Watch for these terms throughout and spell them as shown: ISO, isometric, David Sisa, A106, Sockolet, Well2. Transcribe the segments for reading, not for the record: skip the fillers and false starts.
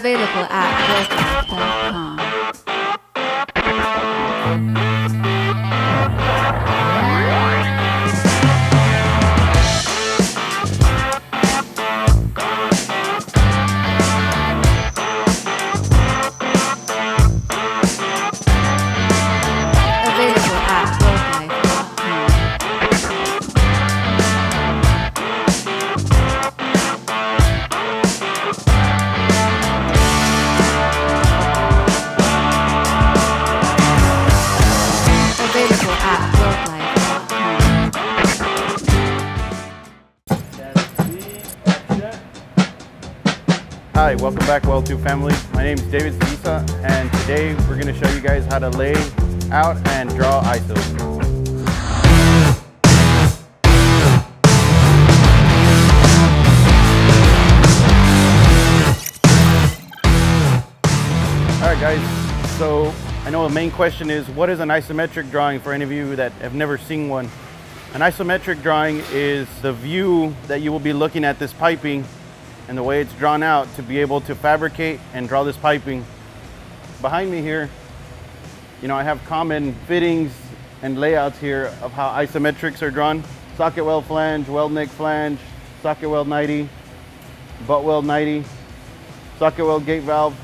available at WorkUp.com. Hi, welcome back Well2 family. My name is David Sisa, and today we're going to show you guys how to lay out and draw ISOs. Alright guys, so I know the main question is, what is an isometric drawing for any of you that have never seen one? An isometric drawing is the view that you will be looking at this piping and the way it's drawn out to be able to fabricate and draw this piping. Behind me here, you know, I have common fittings and layouts here of how isometrics are drawn. Socket weld flange, weld neck flange, socket weld 90, butt weld 90, socket weld gate valve,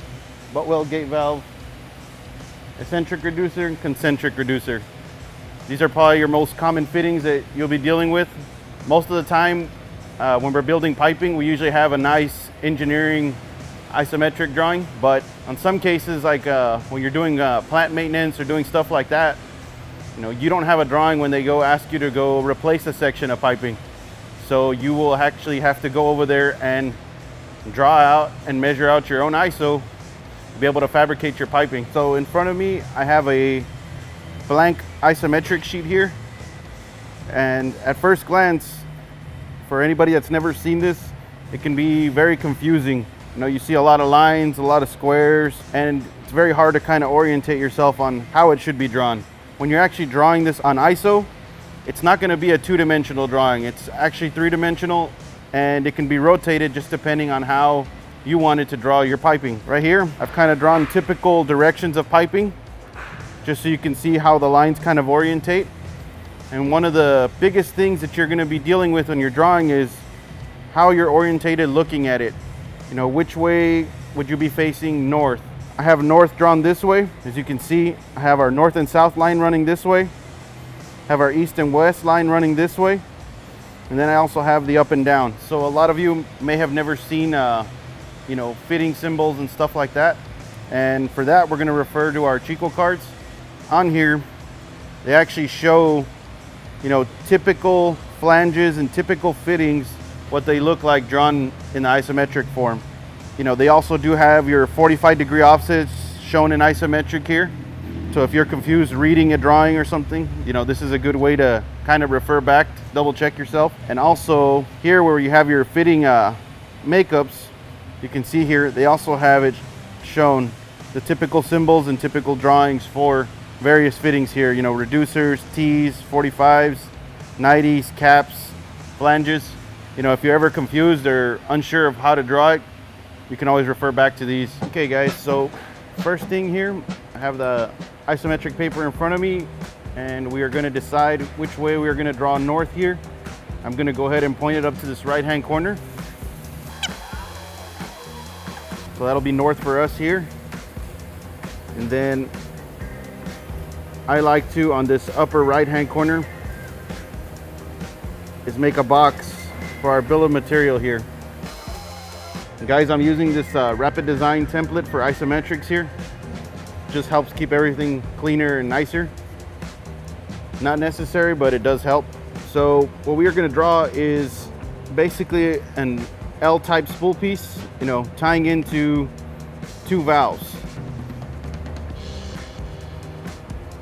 butt weld gate valve, eccentric reducer and concentric reducer. These are probably your most common fittings that you'll be dealing with. Most of the time, when we're building piping, we usually have a nice engineering isometric drawing, but on some cases, like when you're doing plant maintenance or doing stuff like that, you know, you don't have a drawing when they go ask you to go replace a section of piping. So you will actually have to go over there and draw out and measure out your own ISO to be able to fabricate your piping. So in front of me, I have a blank isometric sheet here, and at first glance, for anybody that's never seen this, it can be very confusing. You know, you see a lot of lines, a lot of squares, and it's very hard to kind of orientate yourself on how it should be drawn. When you're actually drawing this on ISO, it's not going to be a two-dimensional drawing. It's actually three-dimensional, and it can be rotated just depending on how you wanted to draw your piping. Right here, I've kind of drawn typical directions of piping, just so you can see how the lines kind of orientate. And one of the biggest things that you're going to be dealing with when you're drawing is how you're orientated looking at it. You know, which way would you be facing north? I have north drawn this way. As you can see, I have our north and south line running this way. I have our east and west line running this way. And then I also have the up and down. So a lot of you may have never seen, you know, fitting symbols and stuff like that. And for that, we're going to refer to our Chico cards. On here, they actually show, you know, typical flanges and typical fittings, what they look like drawn in the isometric form. You know, they also do have your 45-degree offsets shown in isometric here. So if you're confused reading a drawing or something, you know, this is a good way to kind of refer back, double check yourself. And also here where you have your fitting makeups, you can see here, they also have it shown the typical symbols and typical drawings for various fittings here, you know, reducers, T's, 45s, 90s, caps, flanges. You know, if you're ever confused or unsure of how to draw it, you can always refer back to these. Okay guys, so first thing here, I have the isometric paper in front of me, and we are going to decide which way we are going to draw north here. I'm going to go ahead and point it up to this right hand corner, so that'll be north for us here. And then I like to, on this upper right hand corner, is make a box for our bill of material here. And guys, I'm using this Rapid Design template for isometrics here. Just helps keep everything cleaner and nicer. Not necessary, but it does help. So what we are going to draw is basically an L-type spool piece, you know, tying into two valves.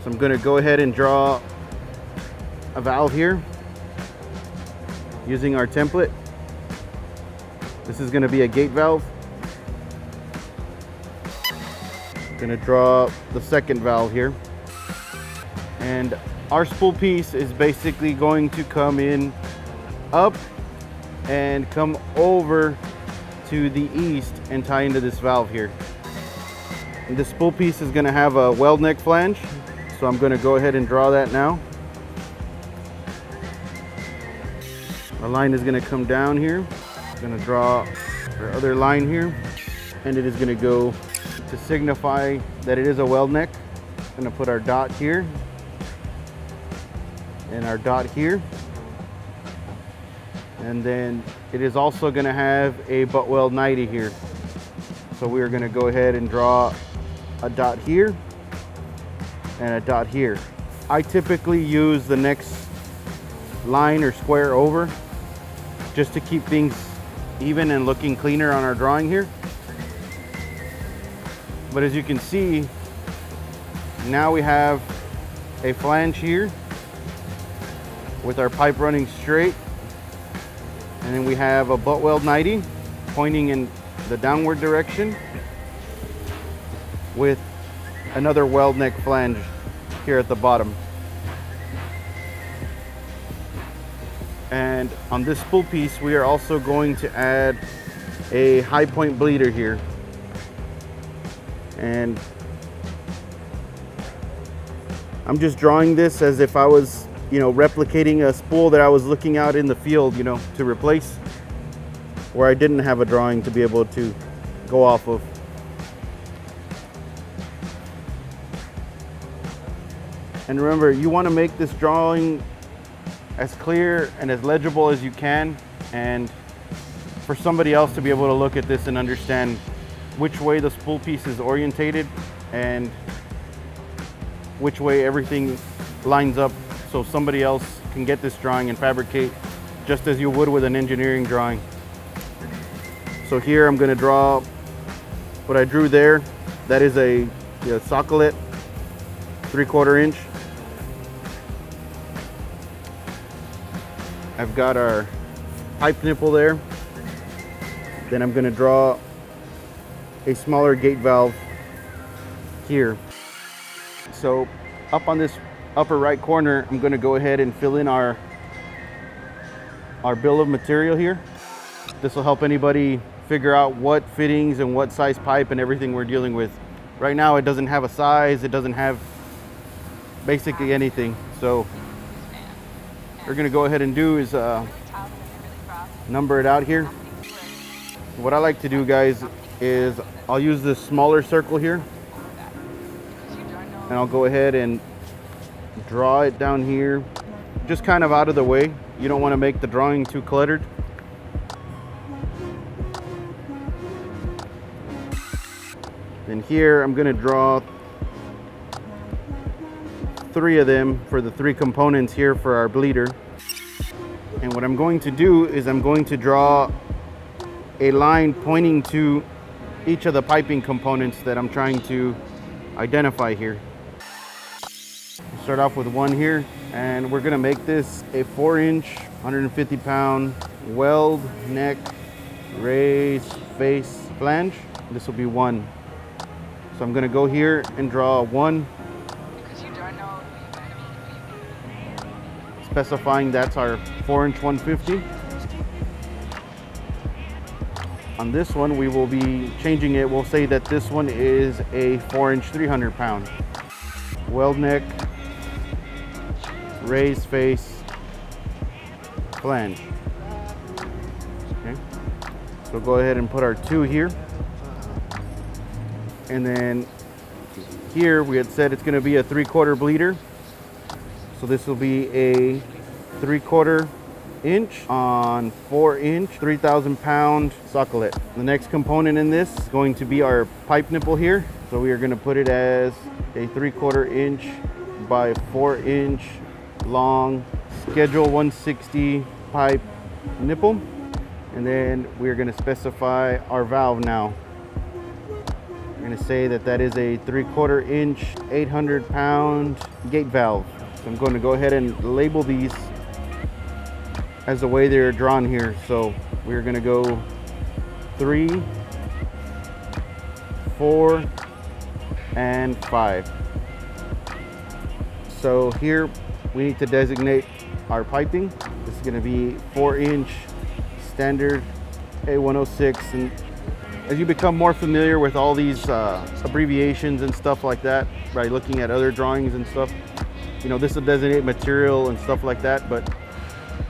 So I'm going to go ahead and draw a valve here using our template. This is going to be a gate valve. I'm going to draw the second valve here. And our spool piece is basically going to come in up and come over to the east and tie into this valve here. And this spool piece is going to have a weld neck flange, so I'm going to go ahead and draw that now. Our line is going to come down here. I'm going to draw our other line here, and it is going to go to signify that it is a weld neck. I'm going to put our dot here and our dot here, and then it is also going to have a butt weld 90 here. So we are going to go ahead and draw a dot here and a dot here. I typically use the next line or square over just to keep things even and looking cleaner on our drawing here. But as you can see, now we have a flange here with our pipe running straight, and then we have a butt weld 90 pointing in the downward direction with another weld neck flange here at the bottom. And on this spool piece, we are also going to add a high point bleeder here. And I'm just drawing this as if I was, you know, replicating a spool that I was looking out in the field, you know, to replace, where I didn't have a drawing to be able to go off of. And remember, you want to make this drawing as clear and as legible as you can, and for somebody else to be able to look at this and understand which way the spool piece is orientated and which way everything lines up, so somebody else can get this drawing and fabricate just as you would with an engineering drawing. So here I'm going to draw what I drew there. That is a Sockolet 3/4 inch. I've got our pipe nipple there. Then I'm going to draw a smaller gate valve here. So up on this upper right corner, I'm going to go ahead and fill in our bill of material here. This will help anybody figure out what fittings and what size pipe and everything we're dealing with. Right now it doesn't have a size, it doesn't have basically anything. So what we're going to go ahead and do is number it out here. What I like to do, guys, is I'll use this smaller circle here, and I'll go ahead and draw it down here, just kind of out of the way. You don't want to make the drawing too cluttered. Then here I'm going to draw 3 of them for the 3 components here for our bleeder. And what I'm going to do is I'm going to draw a line pointing to each of the piping components that I'm trying to identify here. Start off with 1 here, and we're going to make this a 4-inch, 150-pound weld neck raised face flange. This will be 1. So I'm going to go here and draw 1, specifying that's our 4-inch 150. On this one, we will be changing it. We'll say that this one is a 4-inch 300-pound. Weld neck, raised face, flange. Okay. So go ahead and put our 2 here. And then here we had said it's going to be a 3/4 bleeder. So this will be a 3/4 inch on 4-inch, 3,000-pound Sockolet. The next component in this is going to be our pipe nipple here. So we are going to put it as a 3/4 inch by 4-inch long schedule 160 pipe nipple. And then we're going to specify our valve now. We're going to say that that is a 3/4 inch, 800-pound gate valve. So I'm going to go ahead and label these as the way they're drawn here. So we're going to go 3, 4, and 5. So here we need to designate our piping. This is going to be 4-inch standard A106, and as you become more familiar with all these abbreviations and stuff like that by looking at other drawings and stuff, you know, this will designate material and stuff like that. But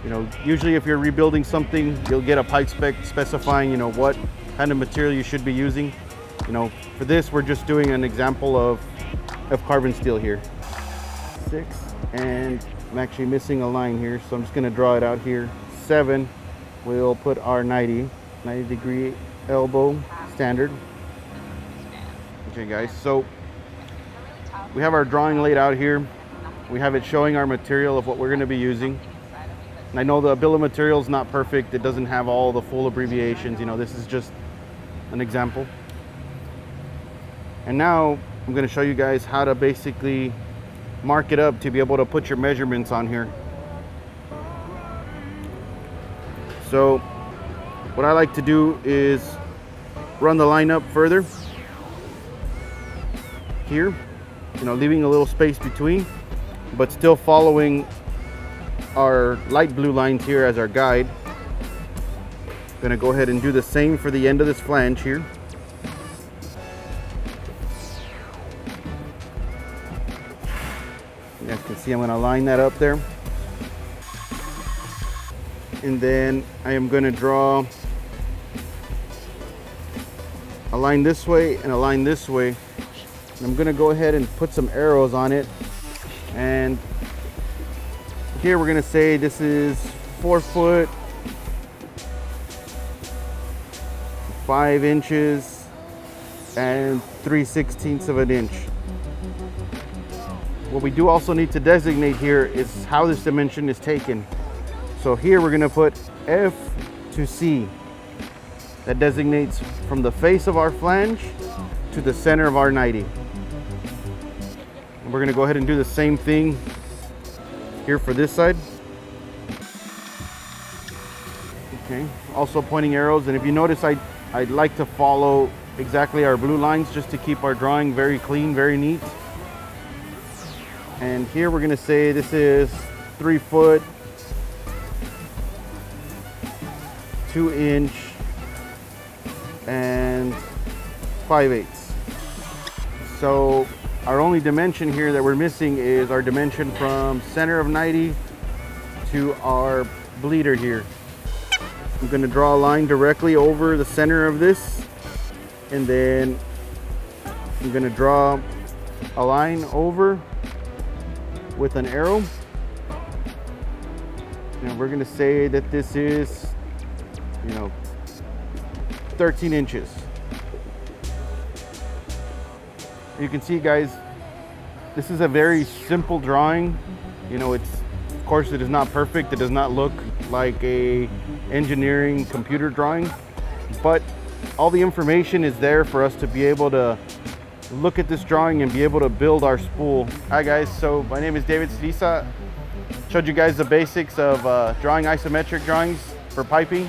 you know, usually if you're rebuilding something, you'll get a pipe spec specifying, you know, what kind of material you should be using. You know, for this, we're just doing an example of carbon steel here. Six, and I'm actually missing a line here, so I'm just gonna draw it out here. Seven, we'll put our 90 degree elbow standard. Okay guys, so we have our drawing laid out here. We have it showing our material of what we're gonna be using. And I know the bill of material is not perfect. It doesn't have all the full abbreviations. You know, this is just an example. And now I'm going to show you guys how to basically mark it up to be able to put your measurements on here. So what I like to do is run the line up further here, you know, leaving a little space between, but still following our light blue lines here as our guide. I'm going to go ahead and do the same for the end of this flange here. You guys can see I'm going to line that up there, and then I am going to draw a line this way and a line this way, and I'm going to go ahead and put some arrows on it. And here we're going to say this is 4 foot 5 inches and 3/16 of an inch. What we do also need to designate here is how this dimension is taken. So here we're going to put F to C. That designates from the face of our flange to the center of our 90. And we're going to go ahead and do the same thing here for this side. Okay, also pointing arrows. And if you notice, I'd like to follow exactly our blue lines just to keep our drawing very clean, very neat. And here we're gonna say this is 3 foot 2 inch and 5/8. So our only dimension here that we're missing is our dimension from center of 90 to our bleeder here. I'm gonna draw a line directly over the center of this, and then I'm gonna draw a line over with an arrow, and we're gonna say that this is, you know, 13 inches. You can see, guys, this is a very simple drawing. You know, it's, of course, it is not perfect. It does not look like a engineering computer drawing, but all the information is there for us to be able to look at this drawing and be able to build our spool. Hi guys, so my name is David Cedisa. Showed you guys the basics of drawing isometric drawings for piping.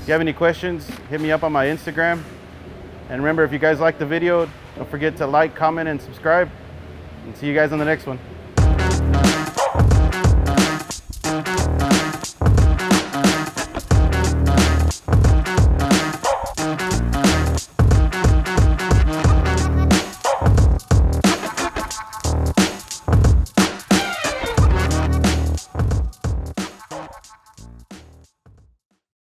If you have any questions, hit me up on my Instagram. And remember, if you guys liked the video, don't forget to like, comment, and subscribe. And see you guys on the next one.